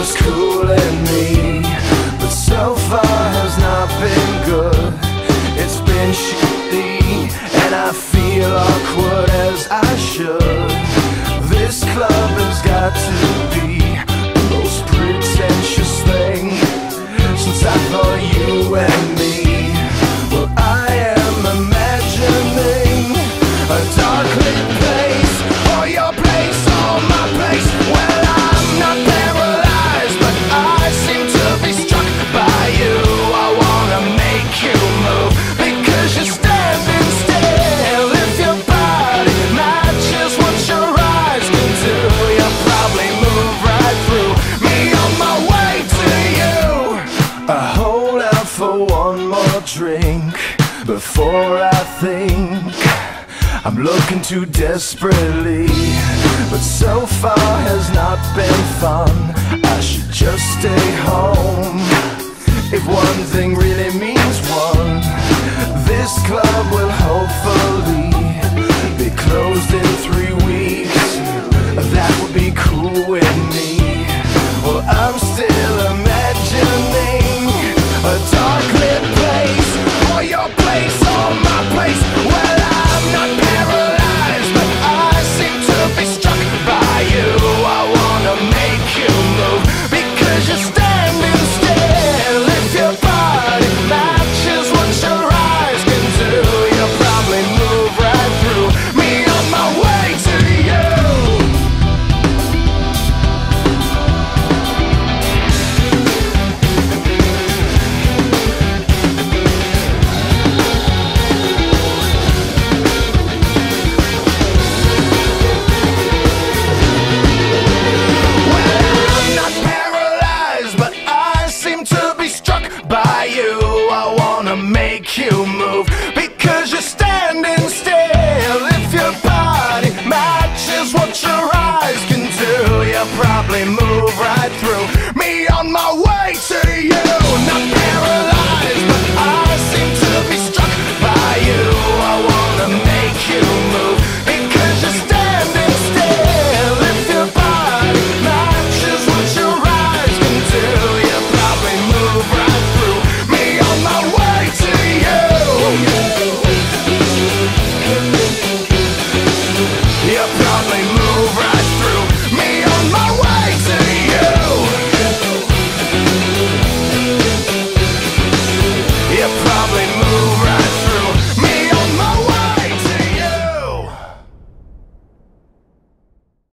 was cool and mean, but so far has not been good. It's been shitty and I feel awkward as I should. This club has got to be the most pretentious thing since I thought you and me. Well, I am imagining a darkly place, or your place, or my place. Well, I'm not paralyzed, but I seem to be struck by you. I wanna make you move, because you're standing still. If your body matches what your eyes can do, you'll probably move right through me on my way to you. I hold out for one more drink before I think I'm looking too desperately, but so far has not been fun. I should just stay home, if one thing really means one. This club will hopefully be closed in 3 weeks. That would be cool with me. Well, I'm still imagining a darkly place, or your place, or my place. Well, I'm not paralyzed, but I seem to be struck by you. I wanna make you move, because you're standing still. If your body matches what your eyes can do, you'll probably move right through me on my way to you. You move, because you're standing still. If your body matches what your eyes can do, you'll probably move right through me on my way to you.